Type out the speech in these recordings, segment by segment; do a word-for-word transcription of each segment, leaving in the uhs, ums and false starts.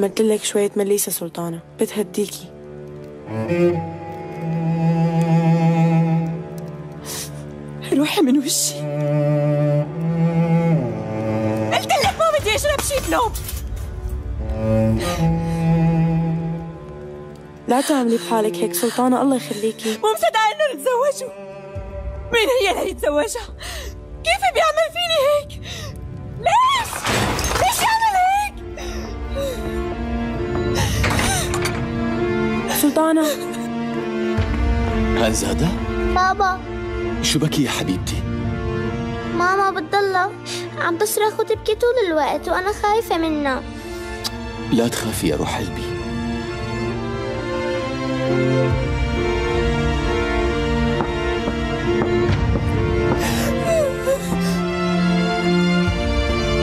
عملتلك شوية مليسة سلطانة بتهديكي. روحي من وشي، قلتلك ما بدي اشرب شي بلوب. لا تعملي بحالك هيك سلطانة، الله يخليكي. مو مصدقة انه نتزوجوا. مين هي اللي يتزوجها؟ كيف بيعمل فيني هيك؟ ليش؟ ليش يعمل هيك؟ سلطانة هنزادة؟ بابا شو بكي يا حبيبتي؟ ماما بتضلها عم تصرخ وتبكي طول الوقت وأنا خايفة منها. لا تخافي يا روح قلبي.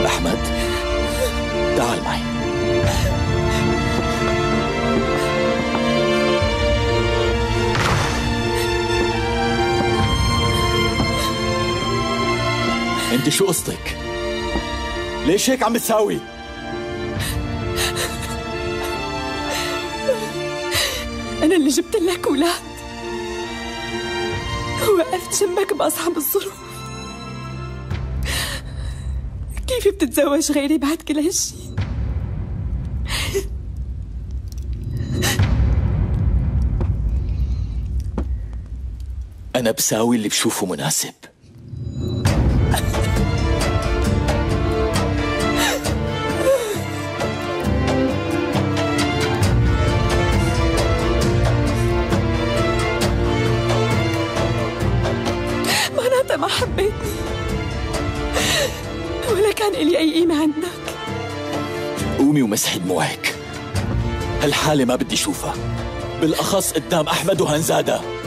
أحمد تعال معي. أنت شو قصتك؟ ليش هيك عم بتساوي؟ أنا اللي جبت لك أولاد، وقفت شمك بأصعب الظروف. كيف بتتزوج غيري بعد كل هالشي؟ أنا بساوي اللي بشوفه مناسب. معناتها ما حبيتني ولا كان إلي أي قيمة عندك. قومي ومسحي دموعك، هالحالة ما بدي شوفها، بالأخص قدام أحمد وهنزادة.